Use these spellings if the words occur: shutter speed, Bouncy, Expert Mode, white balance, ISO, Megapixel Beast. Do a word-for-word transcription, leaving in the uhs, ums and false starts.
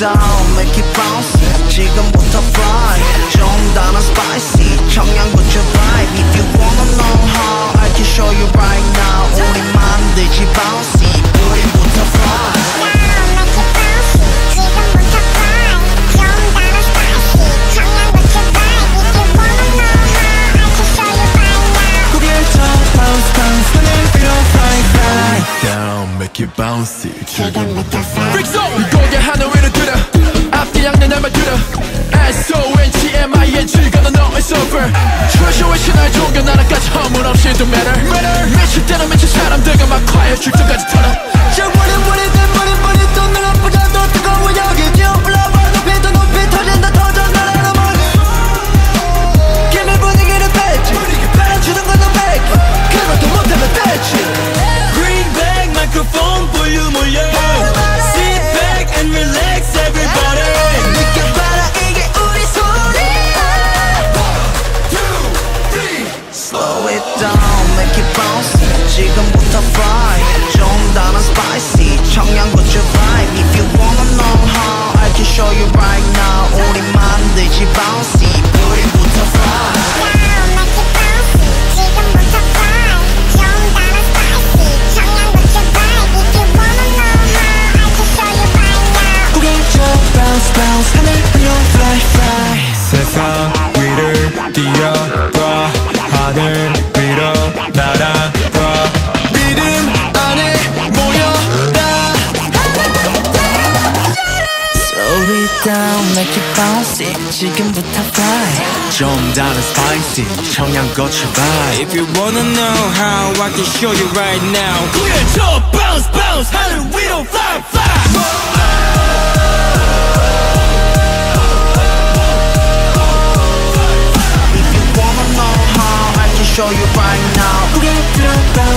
down, make it bounce. 지금부터 fly, 좀 더 난 spicy. 청양고추 vibe. If you wanna know how, I can show you right now. 우리 만들지 bouncy. 우리부터 fly. Make it bouncy. Freaks out. 고개 하늘 위로 들어. 앞뒤 양면 날만 들어. S O N T M I N G. Gonna know it's over. Treasuration 날 종교 나라까지 허물 없이 do matter. 미칠 때는 미친 사람들과 막 quiet 출전까지 털어. Yeah, what it, what it, what it, what it. 또 날 아프다 또 뜨거워 여기 뛰어 올라와 높이 더 높이 터진다 터져 나라로 멀리. 개미 분위기를 뺐지. 빨아주는 건 너 백. 그것도 못하면 됐지. Microphone volume 올려. Sit back and relax everybody. 느껴봐라 이게 우리 소리야. one, two, three Slow it down, make it bounce. 지금부터 fly. 좀 더 난 spicy. 청양고추 vibe. If you wanna know how, I can show you right now. 우리 만들지 bouncy. 우리부터 fly. Bounce, 하늘 위로 fly fly. 세상 위를 뛰어봐. 하늘 위로 날아봐. 믿음 안에 모여라. Slow it down, make it bouncy. 지금부터 fly. 좀 다른 spicy. 청양고추 vibe. If you wanna know how, I can show you right now. 위에서 bounce bounce. 하늘 위로 fly fly. Show you right now.